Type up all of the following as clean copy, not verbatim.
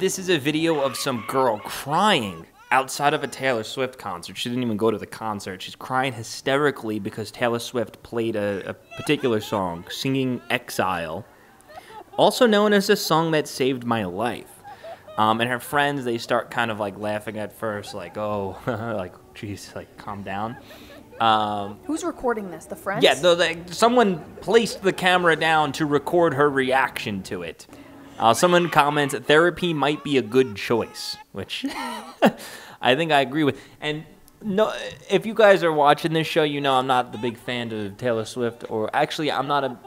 This is a video of some girl crying outside of a Taylor Swift concert. She didn't even go to the concert. She's crying hysterically because Taylor Swift played a particular song, singing Exile, also known as the song that saved my life. And her friends, they start kind of like laughing at first, like, oh, like, geez, like, calm down. Who's recording this? The friends? Yeah, someone placed the camera down to record her reaction to it. Someone comments, therapy might be a good choice, which I think I agree with. And no, if you guys are watching this show, you know I'm not the big fan of Taylor Swift, or actually I'm not a...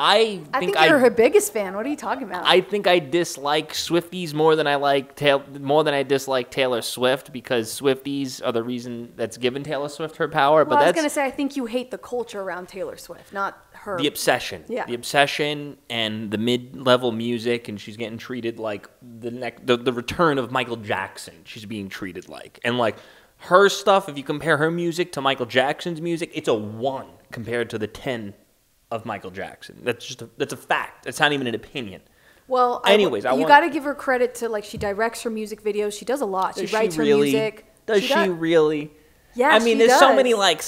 I think you're her biggest fan. What are you talking about? I think I dislike Swifties more than I like more than I dislike Taylor Swift, because Swifties are the reason that's given Taylor Swift her power. Well, but I was gonna say I think you hate the culture around Taylor Swift, not her. The obsession, yeah, the obsession and the mid-level music, and she's getting treated like the return of Michael Jackson. She's being treated like, and like her stuff. If you compare her music to Michael Jackson's music, it's a 1 compared to the 10. Of Michael Jackson. That's just that's a fact. That's not even an opinion. Well, anyways, you got to give her credit to, like, she directs her music videos. She does a lot. She writes her music. Does she really? Yeah, I mean, there's so many like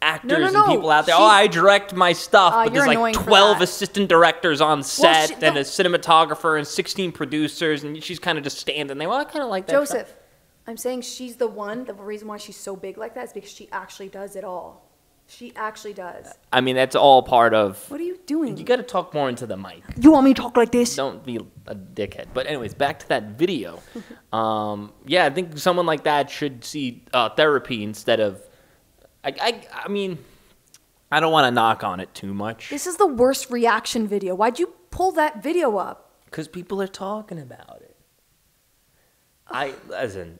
actors and people out there. Oh, I direct my stuff, but there's like 12 assistant directors on set and a cinematographer and 16 producers, and she's kind of just standing there. Well, I kind of like that. Joseph, I'm saying she's the one. The reason why she's so big like that is because she actually does it all. She actually does. I mean, that's all part of... What are you doing? You got to talk more into the mic. You want me to talk like this? Don't be a dickhead. But anyways, back to that video. Yeah, I think someone like that should see therapy instead of... I mean, I don't want to knock on it too much. This is the worst reaction video. Why'd you pull that video up? Because people are talking about it. Listen.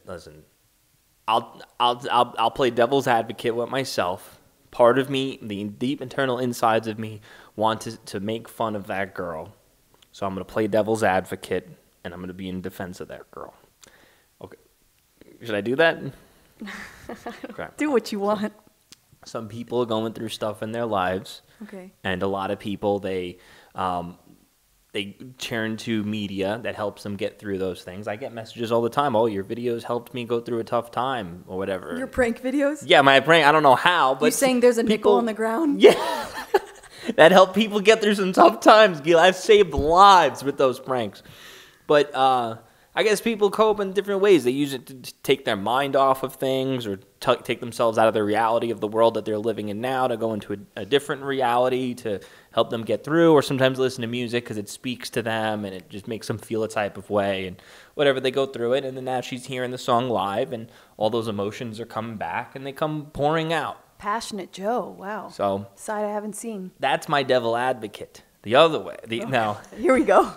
I'll play devil's advocate with myself. Part of me, the deep internal insides of me, wanted to make fun of that girl. So I'm going to play devil's advocate, and I'm going to be in defense of that girl. Okay. Should I do that? Okay. Do what you want. Some people are going through stuff in their lives. Okay. And a lot of people, they turn to media that helps them get through those things. I get messages all the time. Oh, your videos helped me go through a tough time or whatever. Your prank videos? Yeah, my prank. I don't know how. But you're saying there's a nickel on the ground? Yeah. That helped people get through some tough times, Gil. I've saved lives with those pranks. But I guess people cope in different ways. They use it to take their mind off of things, or take themselves out of the reality of the world that they're living in now to go into a different reality to help them get through, or sometimes listen to music because it speaks to them and it just makes them feel a type of way and whatever. They go through it, and then now she's hearing the song live and all those emotions are coming back and they come pouring out. Passionate Joe, wow. So, side I haven't seen. That's my devil advocate. The other way. Okay. Now, here we go.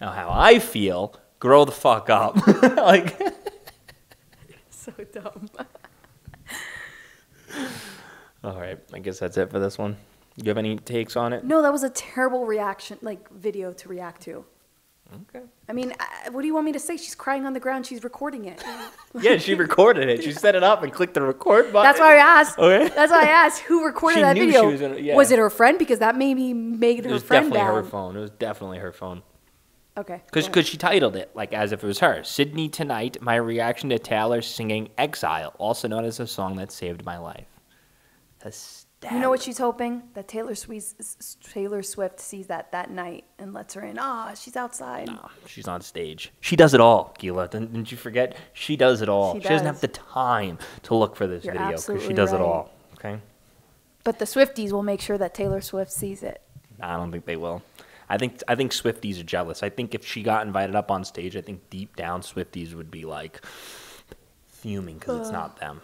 Now how I feel, grow the fuck up. Like, so dumb. All right, I guess that's it for this one. You have any takes on it? No, that was a terrible reaction, like, video to react to. Okay. I mean, what do you want me to say? She's crying on the ground. She's recording it. Yeah, she recorded it. She set it up and clicked the record button. That's why I asked. Okay. That's why I asked who recorded that video. She was yeah. Was it her friend? Because that maybe made her friend bad. It was definitely her phone. It was definitely her phone. Okay. Because she titled it, like, as if it was her. Sydney Tonight, my reaction to Taylor singing Exile, also known as a song that saved my life. You know what she's hoping? That Taylor Swift sees that night and lets her in. She's outside. No, she's on stage. She does it all, Gila. Didn't you forget? She does it all. She doesn't have the time to look for this video because she does it all. Okay. But the Swifties will make sure that Taylor Swift sees it. I don't think they will. I think Swifties are jealous. I think if she got invited up on stage, I think deep down Swifties would be like fuming because it's not them.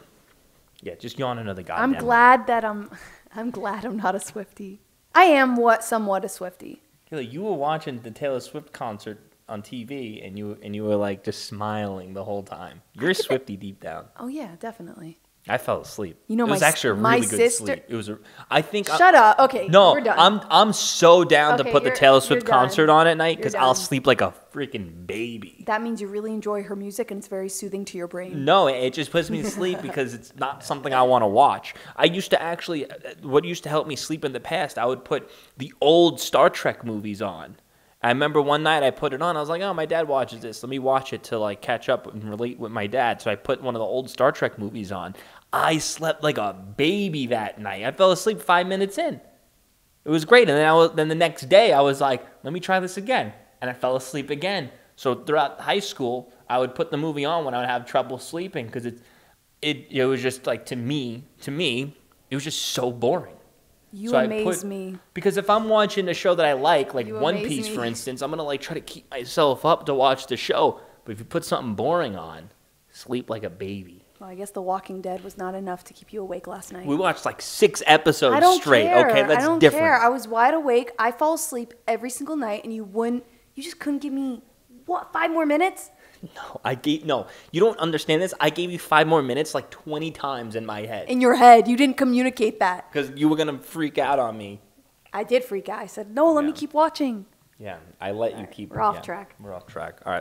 Yeah, just yawn another guy. I'm glad that I'm glad I'm not a Swiftie. I am somewhat a Swiftie. You were watching the Taylor Swift concert on TV, and you were like just smiling the whole time. You're a Swiftie deep down. Oh yeah, definitely. I fell asleep. You know, it was actually a really good sleep. It was a. I think. Shut up. Okay. No, we're done. I'm so down to put the Taylor Swift concert on at night because I'll sleep like a freaking baby. That means you really enjoy her music and it's very soothing to your brain. No, it just puts me to sleep because it's not something I want to watch. I used to actually. What used to help me sleep in the past, I would put the old Star Trek movies on. I remember one night I put it on. I was like, oh, my dad watches this. Let me watch it to like catch up and relate with my dad. So I put one of the old Star Trek movies on. I slept like a baby that night. I fell asleep 5 minutes in. It was great. And then the next day I was like, let me try this again. And I fell asleep again. So throughout high school, I would put the movie on when I would have trouble sleeping because it was just like, to me, it was just so boring. You amaze me. Because if I'm watching a show that I like One Piece, for instance, I'm going to like try to keep myself up to watch the show. But if you put something boring on, sleep like a baby. Well, I guess The Walking Dead was not enough to keep you awake last night. We watched like 6 episodes straight. Okay, that's different. I don't care. I was wide awake. I fall asleep every single night, and you just couldn't give me, what, 5 more minutes? No, you don't understand this. I gave you 5 more minutes like 20 times in my head. In your head. You didn't communicate that. Because you were going to freak out on me. I did freak out. I said, no, let me keep watching. Yeah, I let you keep. We're off track. We're off track. All right.